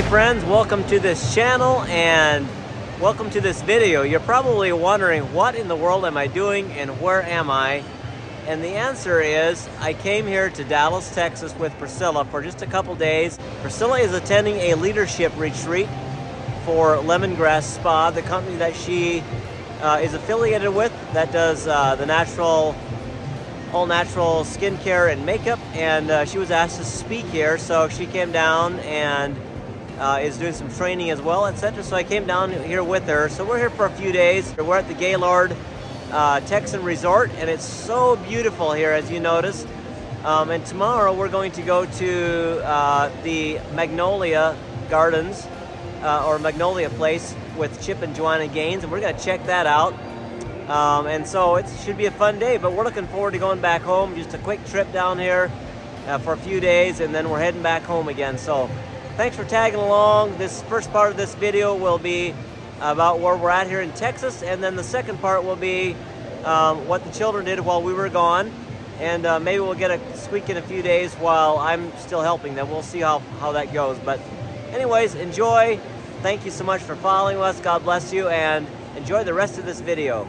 Hey friends, welcome to this channel and welcome to this video. You're probably wondering, what in the world am I doing and where am I? And the answer is, I came here to Dallas, Texas with Priscilla for just a couple days. Priscilla is attending a leadership retreat for Lemongrass Spa, the company that she is affiliated with that does the natural, all-natural skincare and makeup. And she was asked to speak here, so she came down and is doing some training as well, etc. So I came down here with her. So we're here for a few days. We're at the Gaylord Texan Resort, and it's so beautiful here, as you noticed. And tomorrow we're going to go to the Magnolia Gardens or Magnolia Place with Chip and Joanna Gaines, and we're gonna check that out. And so it should be a fun day, but we're looking forward to going back home. Just a quick trip down here for a few days, and then we're heading back home again. So thanks for tagging along. This first part of this video will be about where we're at here in Texas, and then the second part will be what the children did while we were gone, and maybe we'll get a squeak in a few days while I'm still helping them. We'll see how that goes. But anyways, enjoy. Thank you so much for following us. God bless you, and enjoy the rest of this video.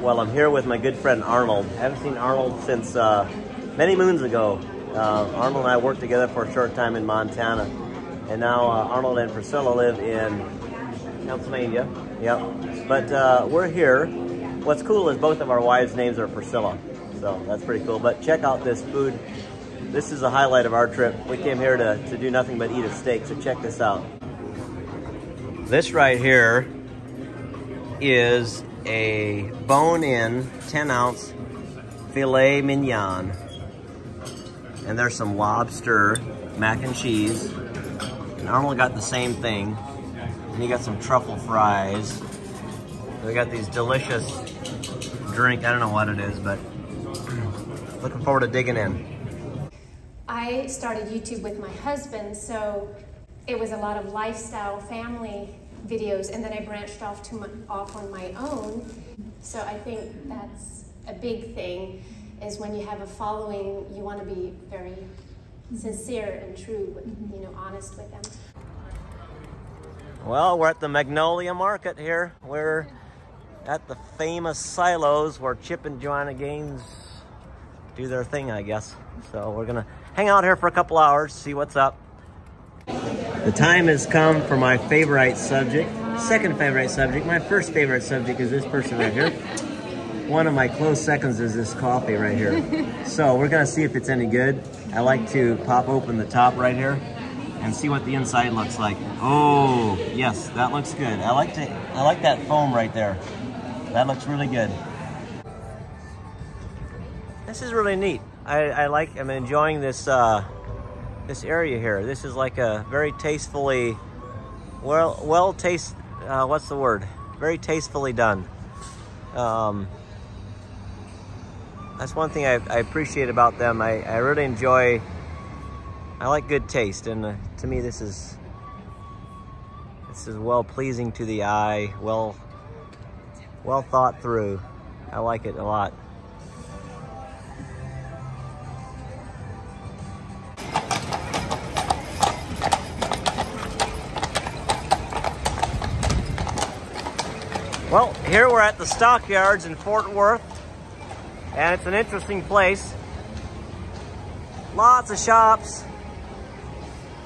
Well, I'm here with my good friend Arnold. I haven't seen Arnold since many moons ago. Arnold and I worked together for a short time in Montana, and now Arnold and Priscilla live in Pennsylvania. Yep. But we're here. What's cool is both of our wives' names are Priscilla, so that's pretty cool. But check out this food. This is the highlight of our trip. We came here to do nothing but eat a steak, so check this out. This right here is a bone-in 10-ounce filet mignon. And there's some lobster, mac and cheese. And Arnold got the same thing. And he got some truffle fries. We got these delicious drink. I don't know what it is, but looking forward to digging in. I started YouTube with my husband, so it was a lot of lifestyle family videos. And then I branched off on my own. So I think that's a big thing. Is when you have a following, you want to be very sincere and true, with, you know, honest with them. Well, we're at the Magnolia Market here. We're at the famous silos where Chip and Joanna Gaines do their thing, I guess. So we're gonna hang out here for a couple hours, see what's up. The time has come for my favorite subject, second favorite subject. My first favorite subject is this person right here. One of my close seconds is this coffee right here. So we're gonna see if it's any good. I like to pop open the top right here and see what the inside looks like. Oh, yes, that looks good. I like that foam right there. That looks really good. This is really neat. I'm enjoying this this area here. This is like a very tastefully, what's the word? Very tastefully done. That's one thing I appreciate about them. I really enjoy, I like good taste, and to me this is well-pleasing to the eye, well thought through. I like it a lot. Well, here we're at the Stockyards in Fort Worth, and it's an interesting place. Lots of shops.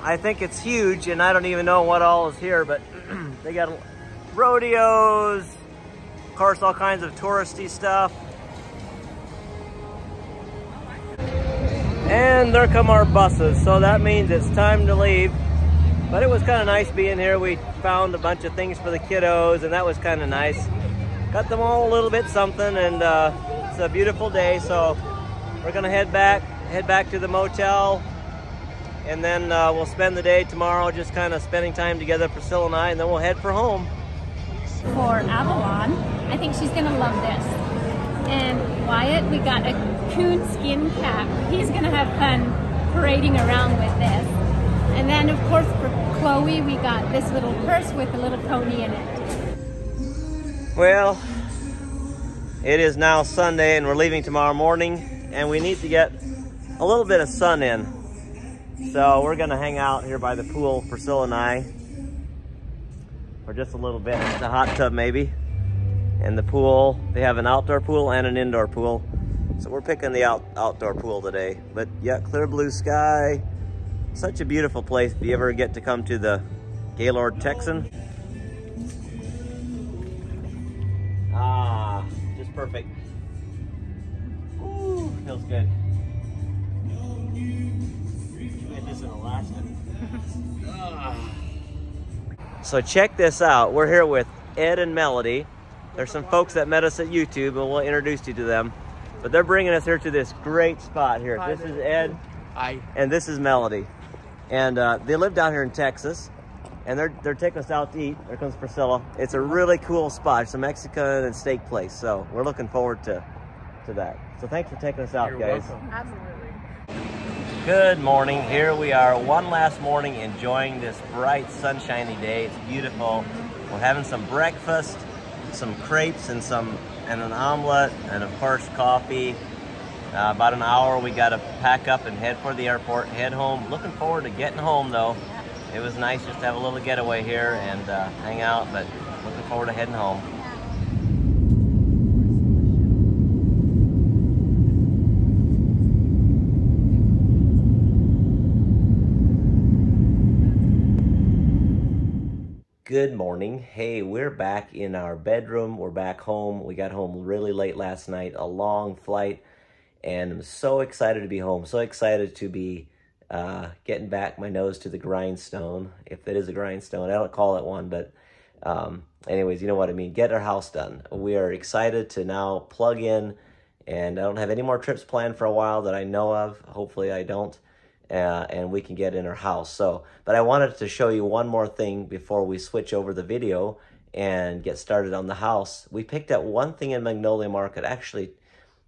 I think it's huge, and I don't even know what all is here, but they got rodeos, of course, all kinds of touristy stuff. And there come our buses, so that means it's time to leave. But it was kind of nice being here. We found a bunch of things for the kiddos, and that was kind of nice. Got them all a little bit something, and it's a beautiful day, so we're gonna head back to the motel, and then we'll spend the day tomorrow just kind of spending time together, Priscilla and I, and then we'll head for home. For Avalon, I think she's gonna love this. And Wyatt, we got a coonskin cap. He's gonna have fun parading around with this. And then, of course, for Chloe, we got this little purse with a little pony in it. Well, it is now Sunday, and we're leaving tomorrow morning, and we need to get a little bit of sun in. So we're gonna hang out here by the pool, Priscilla and I, for just a little bit. It's a hot tub maybe. And the pool, they have an outdoor pool and an indoor pool. So we're picking the outdoor pool today. But yeah, clear blue sky. Such a beautiful place if you ever get to come to the Gaylord Texan. Ah, just perfect. Ooh, feels good. We had this in Alaska. Ah. So check this out. We're here with Ed and Melody. There's some folks that met us at YouTube, and we'll introduce you to them. But they're bringing us here to this great spot here. Hi, this is Ed. Hi. And this is Melody. And they live down here in Texas. And they're taking us out to eat. There comes Priscilla. It's a really cool spot. It's a Mexican and steak place. So we're looking forward to that. So thanks for taking us out, guys. You're welcome. Absolutely. Good morning. Here we are one last morning enjoying this bright, sunshiny day. It's beautiful. We're having some breakfast, some crepes and an omelet, and of course coffee. About an hour, we got to pack up and head for the airport, head home. Looking forward to getting home though. It was nice just to have a little getaway here and hang out, but looking forward to heading home. Good morning. Hey, we're back in our bedroom. We're back home. We got home really late last night, a long flight, and I'm so excited to be home. So excited to be getting back my nose to the grindstone, if it is a grindstone. I don't call it one, but anyways, you know what I mean. Get our house done. We are excited to now plug in, and I don't have any more trips planned for a while that I know of. Hopefully I don't. And we can get in our house. So, but I wanted to show you one more thing before we switch over the video and get started on the house. We picked up one thing in Magnolia Market, actually,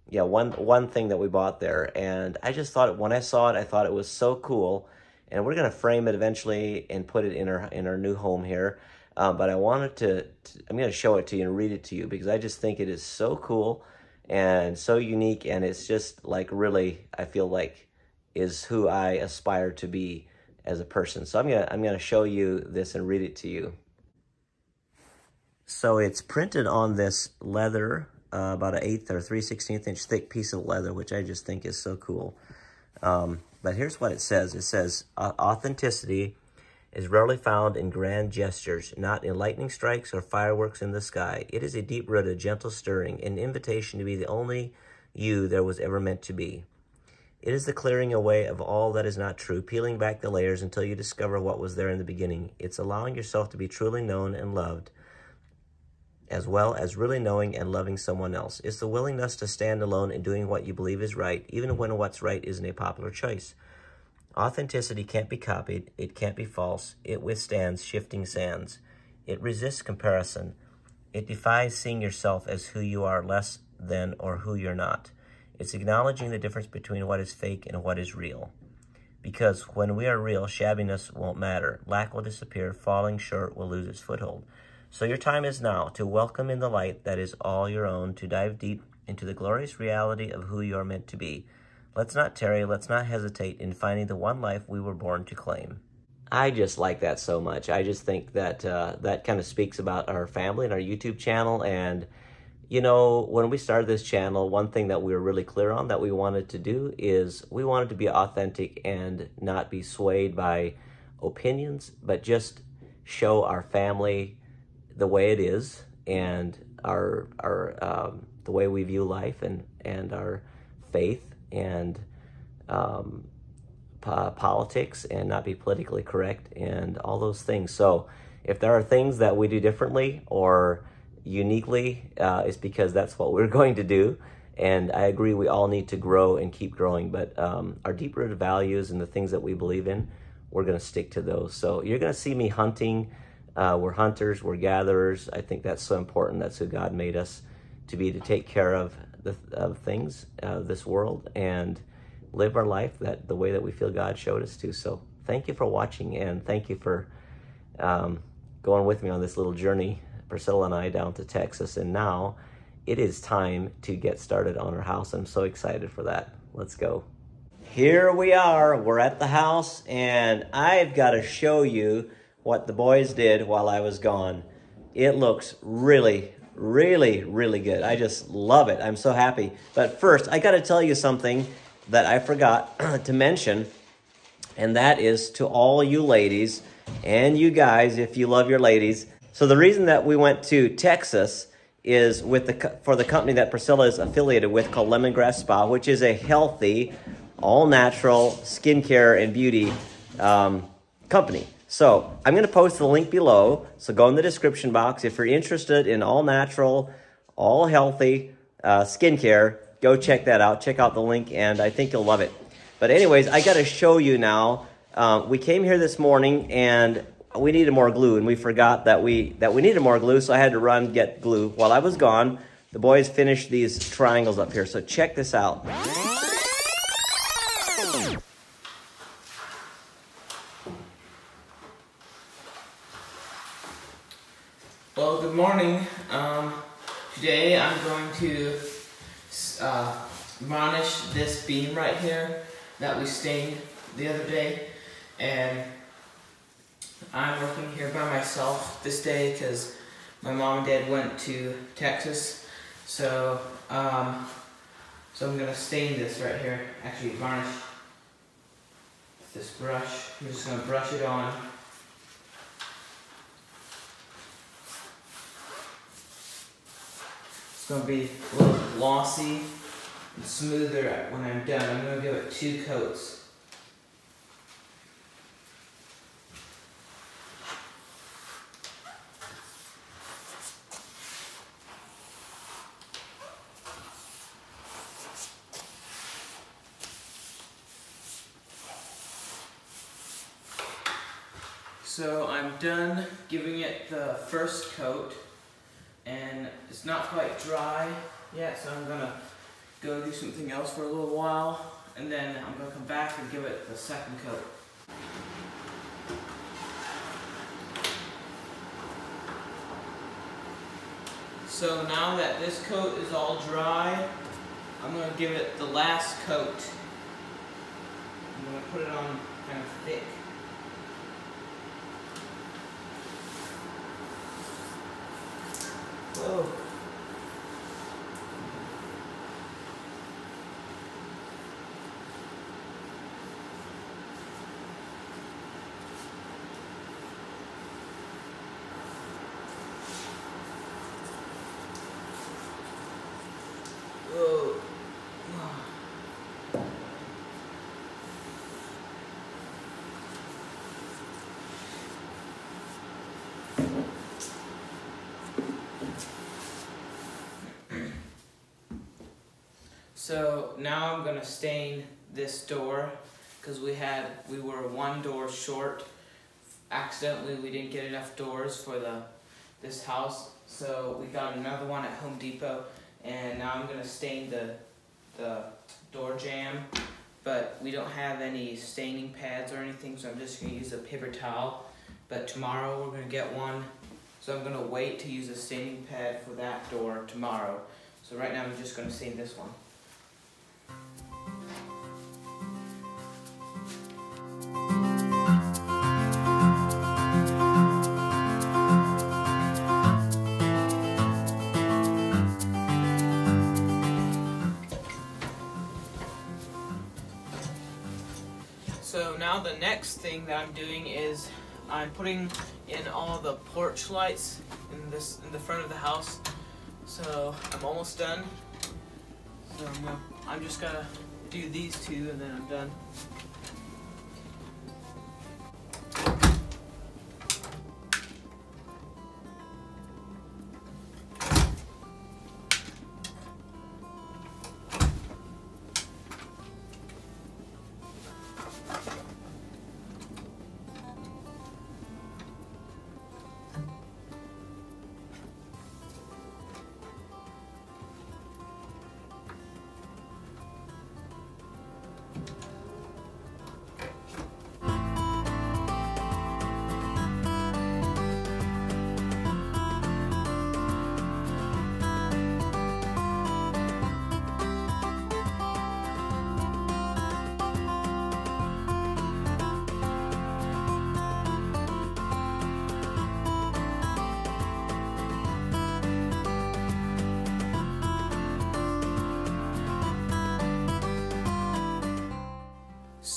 yeah, one thing that we bought there. And I just thought, when I saw it, I thought it was so cool. And we're gonna frame it eventually and put it in our new home here. But I wanted to, I'm gonna show it to you and read it to you because I just think it is so cool and so unique. And it's just like really, I feel like, is who I aspire to be as a person. So I'm gonna show you this and read it to you. So it's printed on this leather, about an 1/8 or 3/16 inch thick piece of leather, which I just think is so cool. But here's what it says. It says, authenticity is rarely found in grand gestures, not in lightning strikes or fireworks in the sky. It is a deep-rooted, gentle stirring, an invitation to be the only you there was ever meant to be. It is the clearing away of all that is not true, peeling back the layers until you discover what was there in the beginning. It's allowing yourself to be truly known and loved, as well as really knowing and loving someone else. It's the willingness to stand alone in doing what you believe is right, even when what's right isn't a popular choice. Authenticity can't be copied. It can't be false. It withstands shifting sands. It resists comparison. It defies seeing yourself as who you are less than or who you're not. It's acknowledging the difference between what is fake and what is real. Because when we are real, shabbiness won't matter. Lack will disappear. Falling short will lose its foothold. So your time is now to welcome in the light that is all your own, to dive deep into the glorious reality of who you are meant to be. Let's not tarry. Let's not hesitate in finding the one life we were born to claim. I just like that so much. I just think that that kind of speaks about our family and our YouTube channel. And you know, when we started this channel, one thing that we were really clear on that we wanted to do is we wanted to be authentic and not be swayed by opinions, but just show our family the way it is and our the way we view life and our faith and politics, and not be politically correct and all those things. So if there are things that we do differently or uniquely, is because that's what we're going to do. And I agree, we all need to grow and keep growing, but our deep-rooted values and the things that we believe in, we're going to stick to those. So you're going to see me hunting. We're hunters, we're gatherers. I think that's so important. That's who God made us to be, to take care of things, this world, and live our life that the way that we feel God showed us to. So thank you for watching, and thank you for going with me on this little journey, Priscilla and I, down to Texas. And now it is time to get started on our house. I'm so excited for that. Let's go. Here we are, we're at the house, and I've got to show you what the boys did while I was gone. It looks really, really, really good. I just love it. I'm so happy. But first, I got to tell you something that I forgot to mention, and that is to all you ladies and you guys, if you love your ladies. So the reason that we went to Texas is for the company that Priscilla is affiliated with called Lemongrass Spa, which is a healthy, all-natural skincare and beauty company. So I'm going to post the link below. So go in the description box. If you're interested in all-natural, all-healthy skincare, go check that out. Check out the link, and I think you'll love it. But anyways, I got to show you now. We came here this morning, and we needed more glue, and we forgot that we needed more glue, so I had to run get glue. While I was gone, the boys finished these triangles up here. So check this out. Well, good morning. Today I'm going to varnish this beam right here that we stained the other day, and I'm working here by myself this day because my mom and dad went to Texas, so I'm gonna stain this right here. Actually, varnish this brush. I'm just gonna brush it on. It's gonna be a little glossy and smoother when I'm done. I'm gonna give it two coats. So I'm done giving it the first coat, and it's not quite dry yet, so I'm gonna go do something else for a little while, and then I'm gonna come back and give it the second coat. So now that this coat is all dry, I'm gonna give it the last coat. I'm gonna put it on kind of thick. Whoa. Whoa. So now I'm gonna stain this door because we were one door short. Accidentally, we didn't get enough doors for this house, so we got another one at Home Depot. And now I'm gonna stain the door jamb, but we don't have any staining pads or anything, so I'm just gonna use a paper towel. But tomorrow we're gonna get one, so I'm gonna wait to use a staining pad for that door tomorrow. So right now I'm just gonna stain this one. So now the next thing that I'm doing is I'm putting in all the porch lights in the front of the house. So I'm almost done. So I'm just gonna do these two and then I'm done.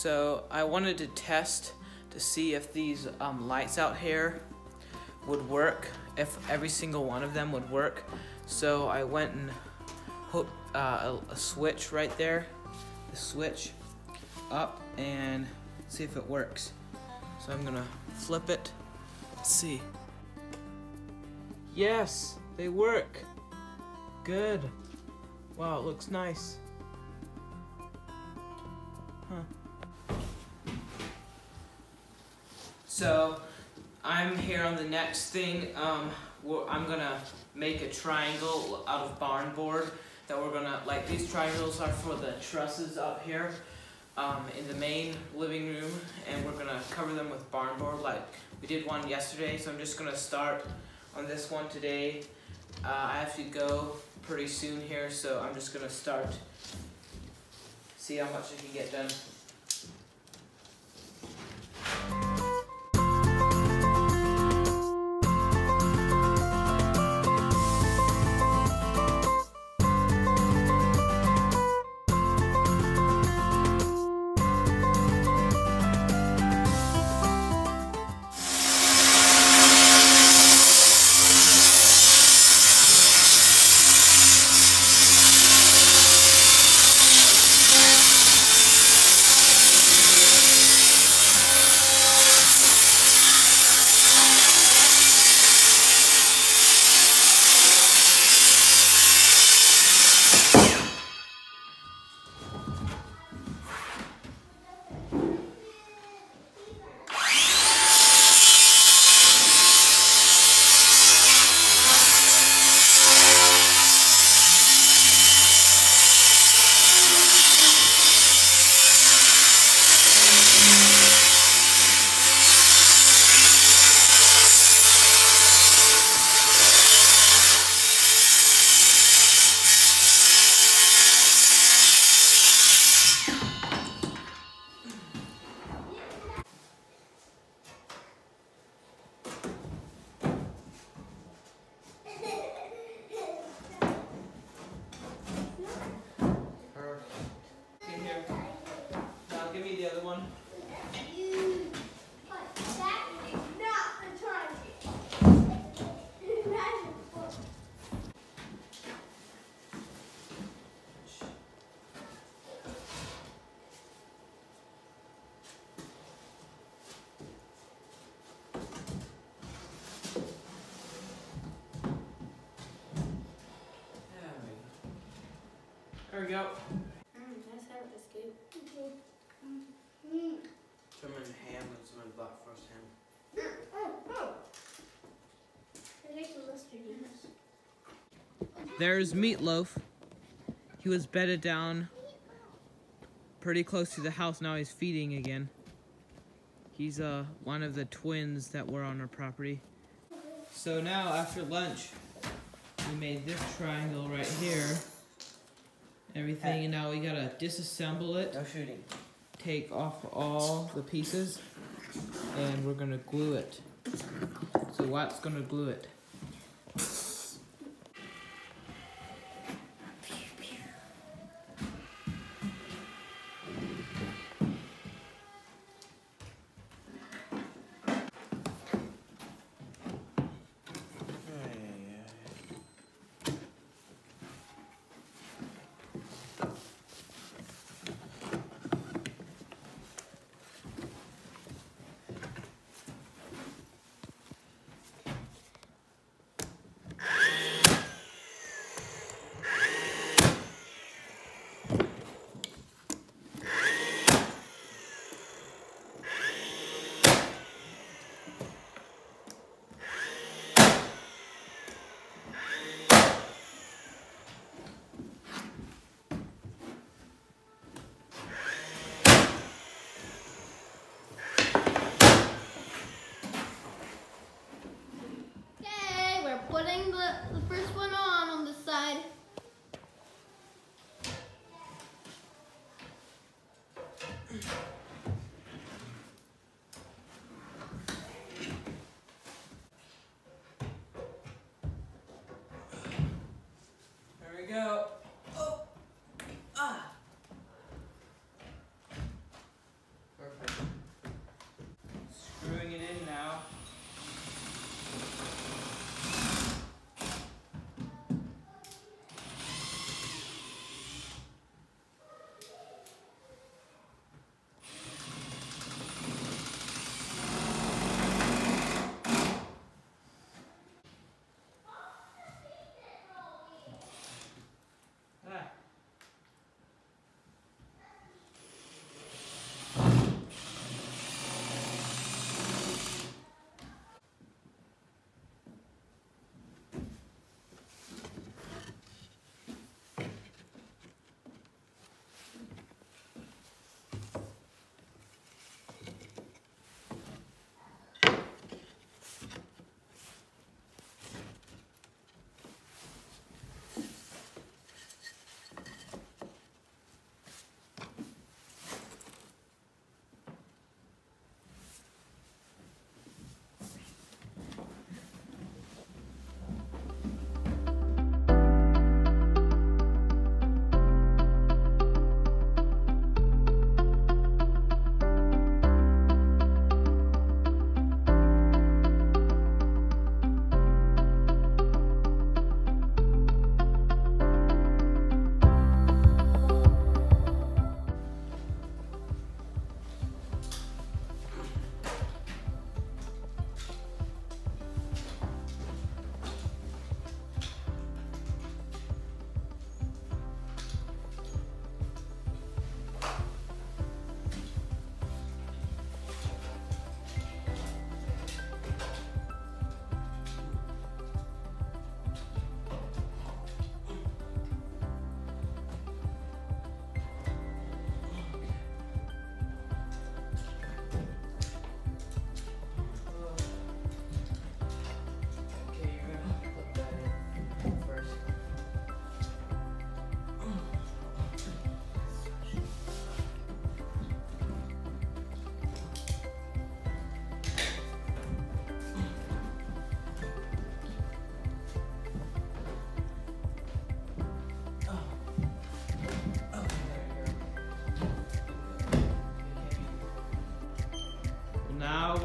So I wanted to test to see if these lights out here would work, if every single one of them would work. So I went and hooked a switch right there, the switch up, and see if it works. So I'm gonna flip it, let's see. Yes, they work. Good. Wow, it looks nice. Huh. So I'm here on the next thing. I'm gonna make a triangle out of barn board that we're gonna, like these triangles are for the trusses up here in the main living room, and we're gonna cover them with barn board like we did one yesterday. So I'm just gonna start on this one today. I have to go pretty soon here, so I'm just gonna start, see how much I can get done. There we go. That's how it's good. Some in ham and some in black forest ham. There's Meatloaf. He was bedded down pretty close to the house. Now he's feeding again. He's one of the twins that were on our property. So now after lunch, we made this triangle right here. Everything, and now we gotta disassemble it. No shooting. Take off all the pieces, and we're gonna glue it. So Watt's gonna glue it.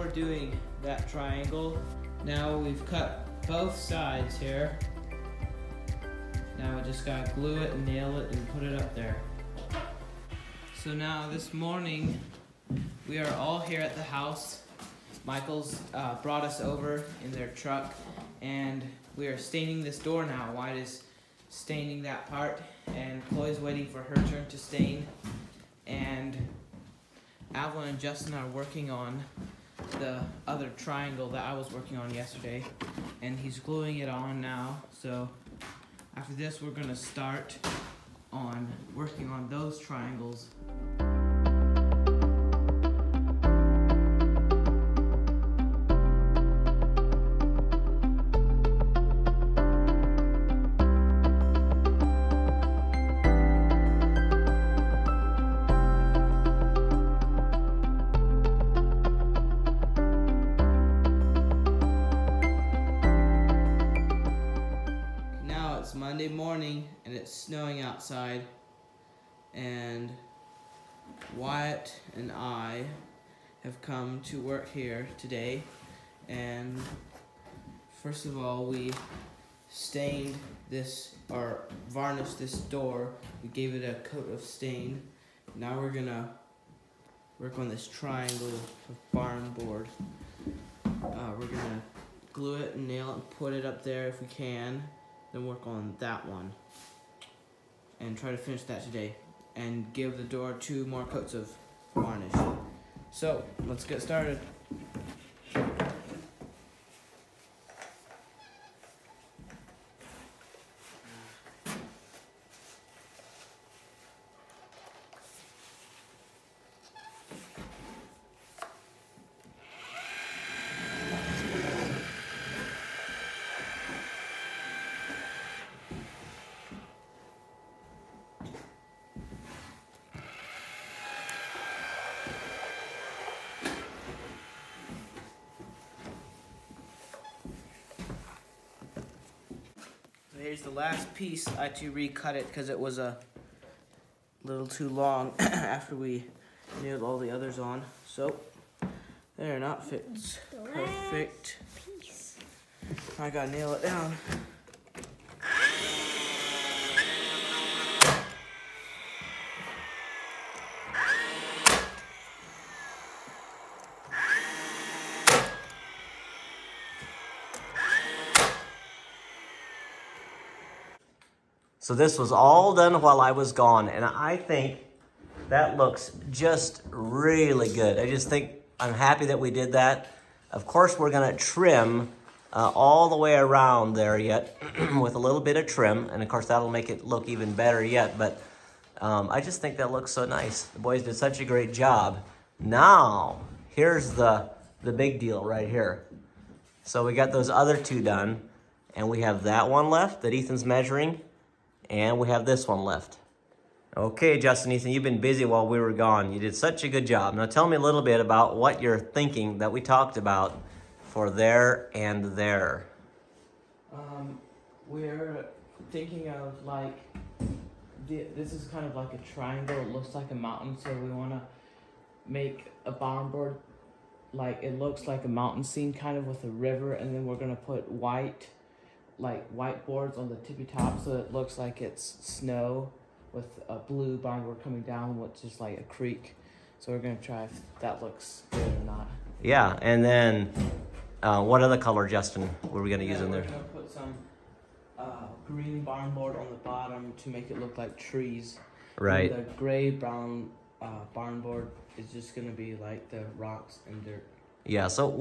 we're doing that triangle, now we've cut both sides here. Now I just gotta glue it and nail it and put it up there. So now this morning, we are all here at the house. Michael's brought us over in their truck, and we are staining this door now. Wyatt is staining that part, and Chloe's waiting for her turn to stain. And Avalon and Justin are working on the other triangle that I was working on yesterday, and he's gluing it on now. So after this, we're gonna start on working on those triangles. Monday morning and it's snowing outside, and Wyatt and I have come to work here today. And first of all, we stained this, or varnished this door. We gave it a coat of stain. Now we're gonna work on this triangle of barn board. We're gonna glue it and nail it and put it up there if we can. Then work on that one and try to finish that today and give the door 2 more coats of varnish. So let's get started. Here's the last piece. I had to recut it because it was a little too long after we nailed all the others on. So they're not fits perfect. Piece. I gotta nail it down. So this was all done while I was gone, and I think that looks just really good. I just think I'm happy that we did that. Of course, we're gonna trim all the way around there yet with a little bit of trim, and of course that'll make it look even better yet, but I just think that looks so nice. The boys did such a great job. Now, here's the big deal right here. So we got those other 2 done, and we have that one left that Ethan's measuring. And we have this one left. Okay, Justin, Ethan, you've been busy while we were gone. You did such a good job. Now tell me a little bit about what you're thinking that we talked about for there and there. We're thinking of like, this is kind of like a triangle. It looks like a mountain, so we wanna make a barn board like it looks like a mountain scene kind of with a river, and then we're gonna put white boards on the tippy top so it looks like it's snow with a blue barn board coming down, which is like a creek. So we're gonna try if that looks good or not. Yeah, and then what other color, Justin, were we gonna use in there? We're gonna put some green barn board on the bottom to make it look like trees. Right. And the gray brown barn board is just gonna be like the rocks and dirt. Yeah, so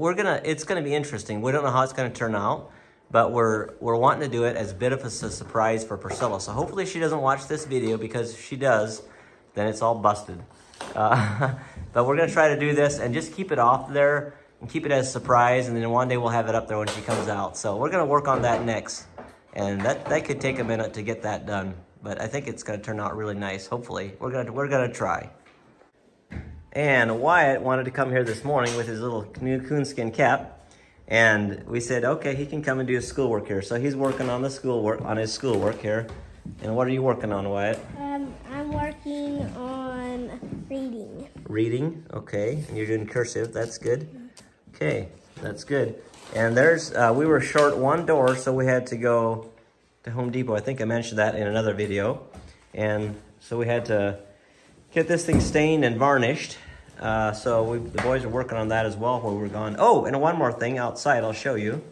it's gonna be interesting. We don't know how it's gonna turn out, but we're wanting to do it as a bit of a surprise for Priscilla. So hopefully she doesn't watch this video, because if she does, then it's all busted. But we're gonna try to do this and just keep it off there and keep it as a surprise, and then one day we'll have it up there when she comes out. So we're gonna work on that next. And that could take a minute to get that done, but I think it's gonna turn out really nice, hopefully. We're gonna try. And Wyatt wanted to come here this morning with his little new coonskin cap. And we said, okay, he can come and do his schoolwork here. So he's working on his schoolwork here. And what are you working on, Wyatt? I'm working on reading. Reading, okay. And you're doing cursive, that's good. Okay, that's good. And there's, we were short one door, so we had to go to Home Depot. I think I mentioned that in another video. And so we had to get this thing stained and varnished. So the boys are working on that as well while we were gone. Oh, and one more thing outside I'll show you.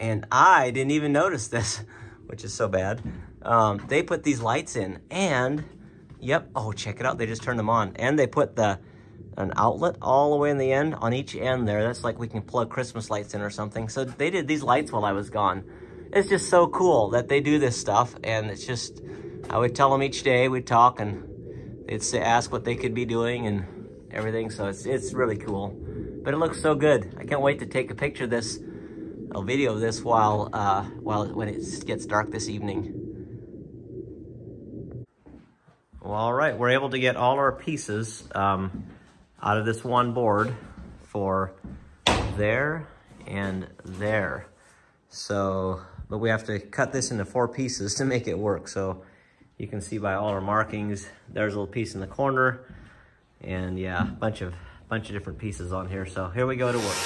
And I didn't even notice this, which is so bad. They put these lights in and, yep, oh, check it out. They just turned them on. And they put an outlet all the way in the end, on each end there. That's like we can plug Christmas lights in or something. So they did these lights while I was gone. It's just so cool that they do this stuff. And it's just, I would tell them each day, we'd talk and they'd ask what they could be doing and everything. So it's really cool, but it looks so good. I can't wait to take a picture of this, a video of this while when it gets dark this evening. Well, all right, we're able to get all our pieces out of this one board for there and there. So, but we have to cut this into 4 pieces to make it work. So you can see by all our markings, there's a little piece in the corner and yeah, bunch of different pieces on here. So here we go to work.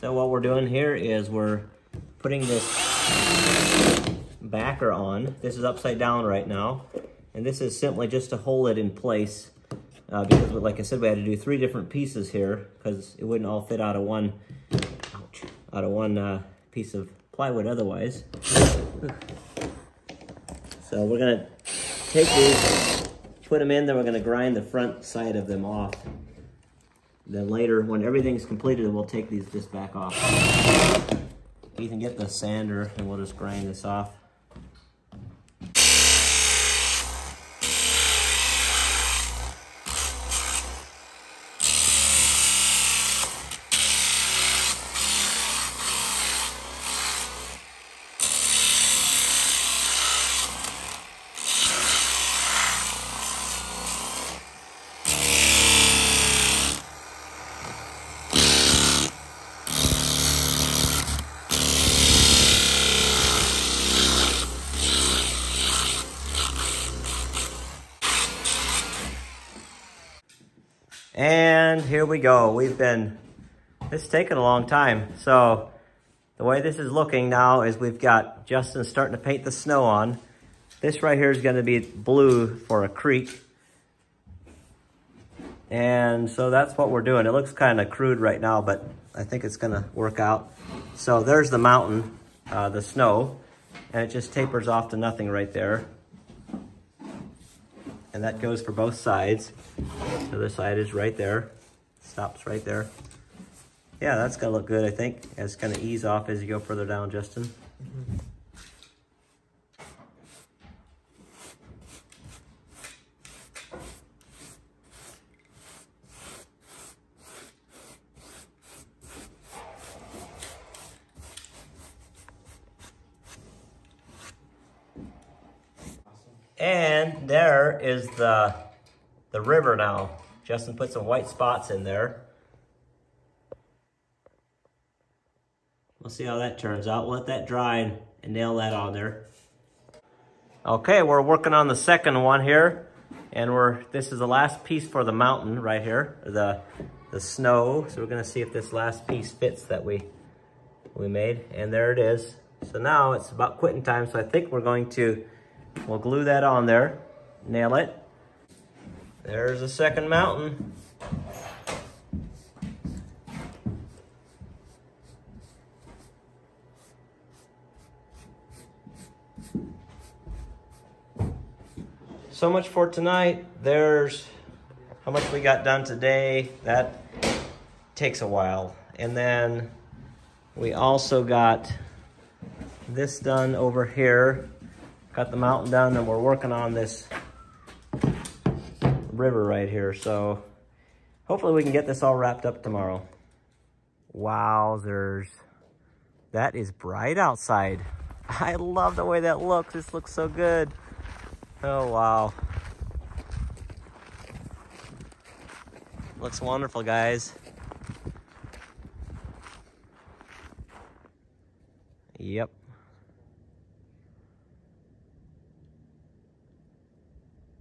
So what we're doing here is we're putting this backer on. This is upside down right now. And this is simply just to hold it in place because like I said, we had to do 3 different pieces here because it wouldn't all fit out of one, ouch, out of one piece of plywood otherwise. So we're gonna take these, put them in, then we're gonna grind the front side of them off. Then later, when everything's completed, we'll take these just back off. You can get the sander and we'll just grind this off. And here we go. It's taken a long time. So the way this is looking now is we've got Justin starting to paint the snow on. This right here is gonna be blue for a creek. And so that's what we're doing. It looks kind of crude right now, but I think it's gonna work out. So there's the mountain, the snow, and it just tapers off to nothing right there. And that goes for both sides. The other side is right there, stops right there. Yeah, that's gonna look good, I think. It's gonna ease off as you go further down, Justin. Mm-hmm. And there is the river now. Justin put some white spots in there. We'll see how that turns out. Let that dry and nail that on there. Okay, we're working on the second one here. And this is the last piece for the mountain right here, the snow. So we're gonna see if this last piece fits that we made. And there it is. So now it's about quitting time. So I think we're going to, we'll glue that on there, nail it. There's the second mountain. So much for tonight. There's how much we got done today. That takes a while. And then we also got this done over here. Got the mountain done and we're working on this river right here. So hopefully we can get this all wrapped up tomorrow. Wowzers. That is bright outside. I love the way that looks. This looks so good. Oh, wow. Looks wonderful, guys. Yep.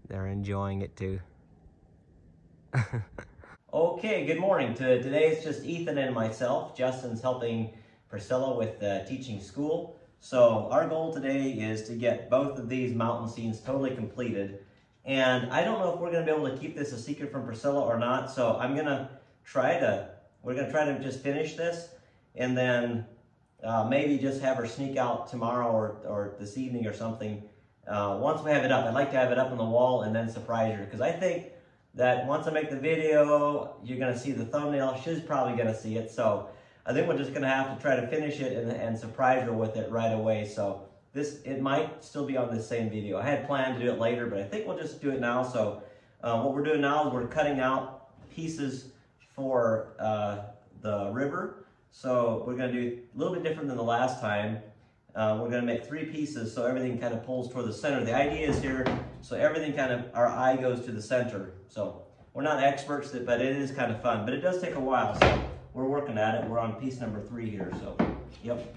They're enjoying it too. Okay, good morning. Today it's just Ethan and myself. Justin's helping Priscilla with teaching school. So our goal today is to get both of these mountain scenes totally completed. And I don't know if we're gonna be able to keep this a secret from Priscilla or not. So we're gonna try to just finish this and then maybe just have her sneak out tomorrow or this evening or something. Once we have it up, I'd like to have it up on the wall and then surprise her. Because I think that once I make the video, you're gonna see the thumbnail. She's probably gonna see it. So I think we're just gonna have to try to finish it and surprise her with it right away. So it might still be on the same video. I had planned to do it later, but I think we'll just do it now. So what we're doing now is we're cutting out pieces for the river. So we're gonna do a little bit different than the last time. We're gonna make 3 pieces so everything kind of pulls toward the center. The idea is here, so everything kind of, our eye goes to the center. So we're not experts, but it is kind of fun, but it does take a while. So we're working at it. We're on piece number 3 here, so, yep.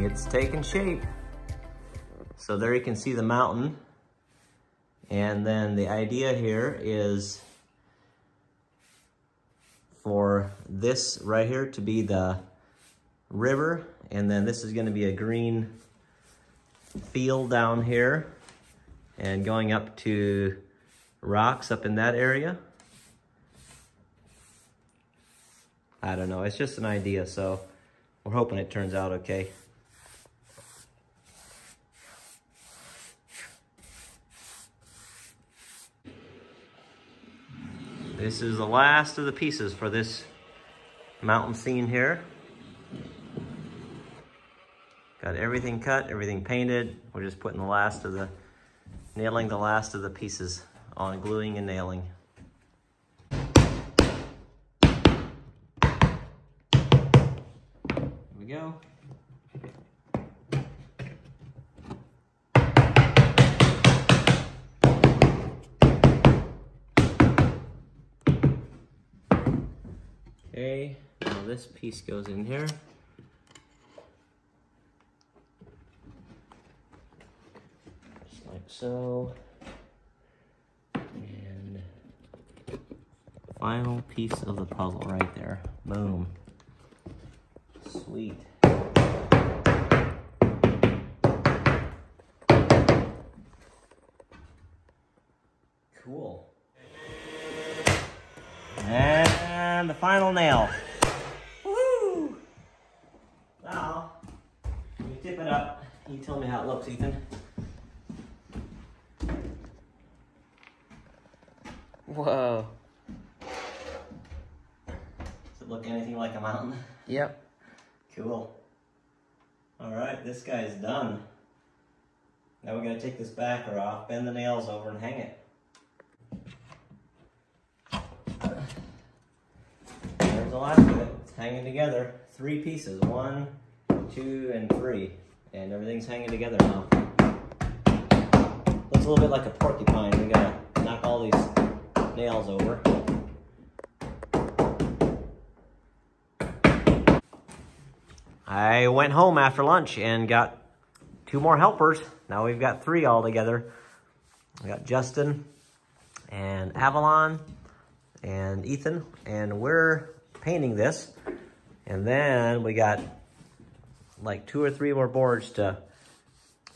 It's taking shape. So there you can see the mountain. And then the idea here is for this right here to be the river. And then this is gonna be a green field down here and going up to rocks up in that area. I don't know, it's just an idea. So we're hoping it turns out okay. This is the last of the pieces for this mountain scene here. Got everything cut, everything painted. We're just putting the last of the, nailing the last of the pieces on, gluing and nailing. There we go. Okay, now this piece goes in here. Just like so. And final piece of the puzzle right there. Boom. Sweet. Cool. And the final nail. Woo! Now, you tip it up. You tell me how it looks, Ethan. Whoa. Does it look anything like a mountain? Yep. Cool. All right, this guy's done. Now we're gonna take this backer off, bend the nails over, and hang it. The last of it. It's hanging together. 3 pieces. 1, 2, and 3. And everything's hanging together now. Looks a little bit like a porcupine. We gotta knock all these nails over. I went home after lunch and got 2 more helpers. Now we've got 3 all together. We got Justin and Avalon and Ethan, and we're painting this, and then we got like 2 or 3 more boards to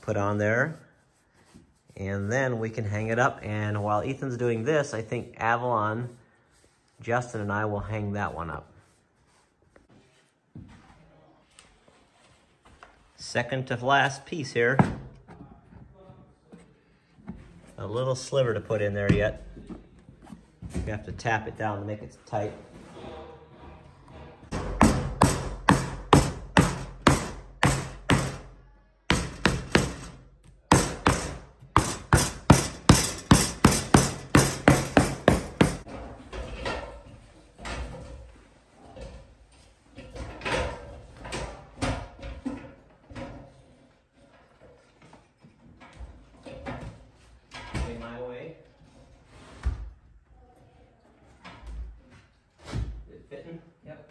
put on there, and then we can hang it up. And while Ethan's doing this, I think Avalon, Justin, and I will hang that one up. Second to last piece here. A little sliver to put in there yet. You have to tap it down to make it tight. Fitting? Yep.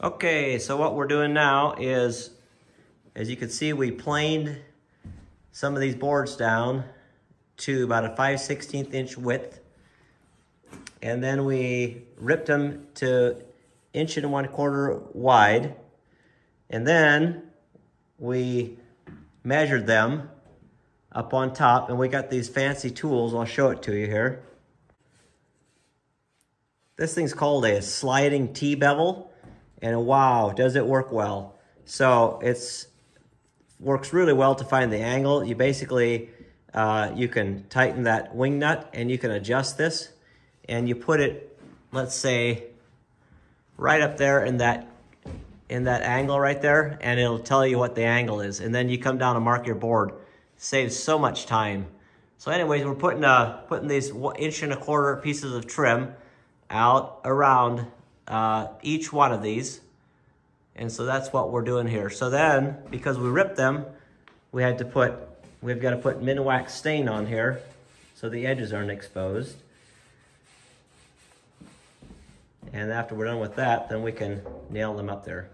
Okay, so what we're doing now is, as you can see, we planed some of these boards down to about a 5/16 inch width, and then we ripped them to 1 1/4 inches wide, and then we measured them up on top, and we got these fancy tools. I'll show it to you here. This thing's called a sliding T-bevel. And wow, does it work well. So it's works really well to find the angle. You basically, you can tighten that wing nut and you can adjust this. And you put it, let's say, right up there in that angle right there. And it'll tell you what the angle is. And then you come down and mark your board. Saves so much time. So anyways, we're putting these 1 1/4 inch pieces of trim out around each one of these, and so that's what we're doing here. So then, because we ripped them, we've got to put Minwax stain on here so the edges aren't exposed. And after we're done with that, then we can nail them up there.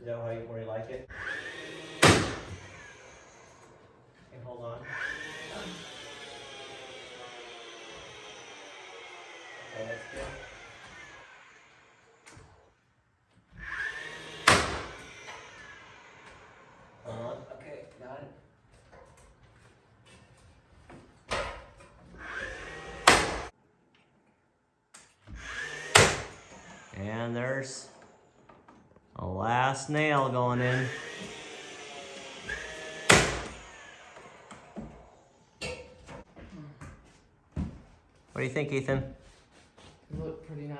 Is that how you like it? Okay, hold on. Okay, that's good. Last nail going in. What do you think, Ethan? It looked pretty nice.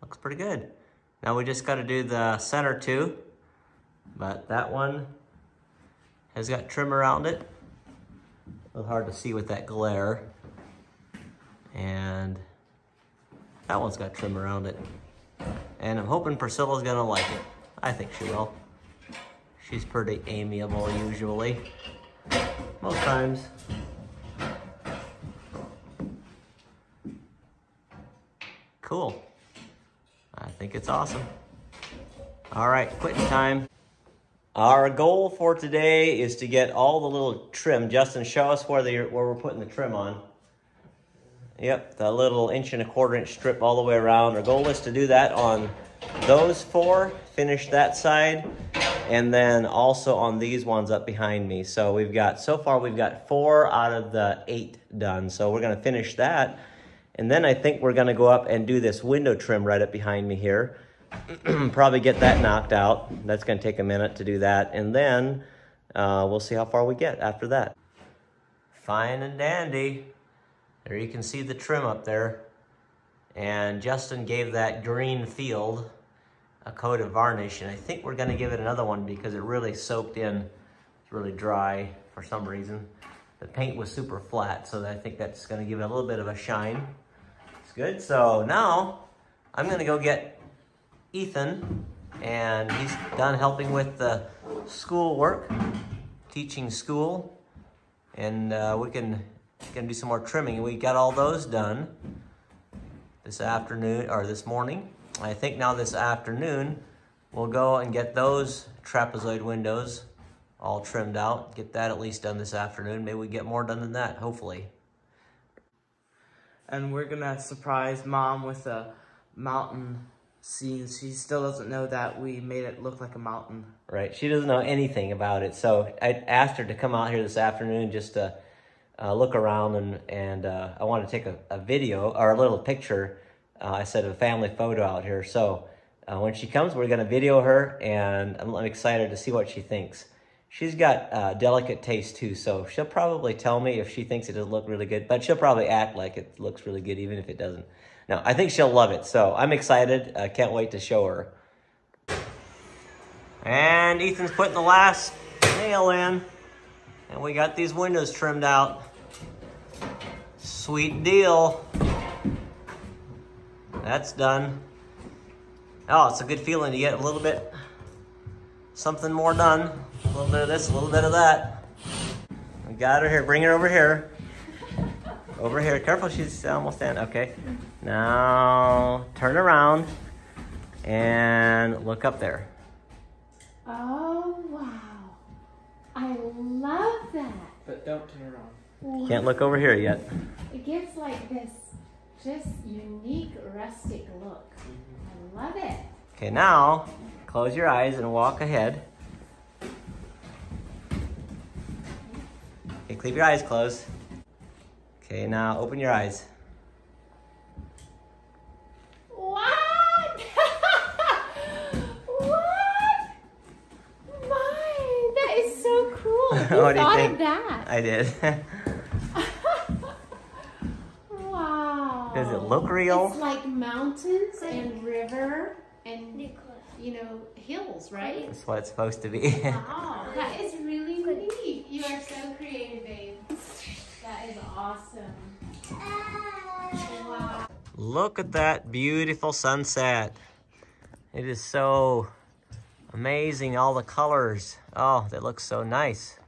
Looks pretty good. Now we just got to do the center two, but that one has got trim around it. A little hard to see with that glare. And that one's got trim around it. And I'm hoping Priscilla's gonna like it. I think she will. She's pretty amiable usually. Most times. Cool. I think it's awesome. All right, quitting time. Our goal for today is to get all the little trim. Justin, show us where we're putting the trim on. Yep, the little 1 1/4 inch strip all the way around. Our goal is to do that on those four, finish that side, and then also on these ones up behind me. So so far we've got 4 out of the 8 done. So we're gonna finish that. And then I think we're gonna go up and do this window trim right up behind me here. probably get that knocked out. That's going to take a minute to do that. And then we'll see how far we get after that. Fine and dandy. There you can see the trim up there. And Justin gave that green field a coat of varnish. And I think we're going to give it another one because it really soaked in. It's really dry for some reason. The paint was super flat, so I think that's going to give it a little bit of a shine. It's good. So now I'm going to go get Ethan, and he's done helping with the school work, teaching school, and we can do some more trimming. We got all those done this afternoon, or this morning. I think now this afternoon we'll go and get those trapezoid windows all trimmed out. Get that at least done this afternoon. Maybe we get more done than that, hopefully. And we're gonna surprise Mom with a mountain scene. She still doesn't know that we made it look like a mountain. Right, she doesn't know anything about it. So I asked her to come out here this afternoon just to look around, and I want to take a video, or a little picture, I said a family photo out here. So when she comes, we're gonna video her, and I'm excited to see what she thinks. She's got delicate taste too, so she'll probably tell me if she thinks it doesn't look really good, but she'll probably act like it looks really good even if it doesn't. Now, I think she'll love it, so I'm excited. I can't wait to show her. And Ethan's putting the last nail in, and we got these windows trimmed out. Sweet deal. That's done. Oh, it's a good feeling to get a little bit something more done. A little bit of this, a little bit of that. We got her here. Bring her over here. Over here. Careful, she's almost in. Okay. Now, turn around and look up there. Oh, wow. I love that. But don't turn around. Can't look over here yet. It gives like this just unique, rustic look. I love it. Okay, now, close your eyes and walk ahead. Okay, keep your eyes closed. Okay, now open your eyes. What? What? My, that is so cool. You what thought do you think? Of that. I did. Wow. Does it look real? It's like mountains and river and, you know, hills, right? That's what it's supposed to be. Wow, that is really neat. You are so creative, babe. That is awesome. Wow. Look at that beautiful sunset. It is so amazing, all the colors. Oh, that looks so nice.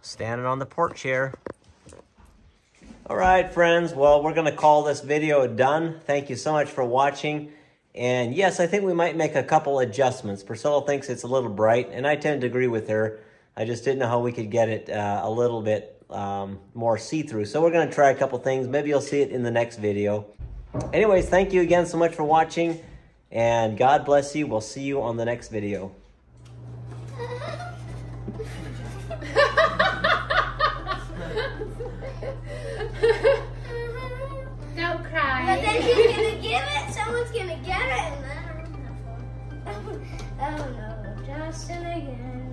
Standing on the porch here. All right, friends. Well, we're going to call this video done. Thank you so much for watching. And yes, I think we might make a couple adjustments. Priscilla thinks it's a little bright, and I tend to agree with her. I just didn't know how we could get it a little bit more see-through. So we're going to try a couple things. Maybe you'll see it in the next video. Anyways, thank you again so much for watching, and God bless you. We'll see you on the next video. Don't cry. But then she's going to give it. Someone's going to get it. And I don't know. Justin again.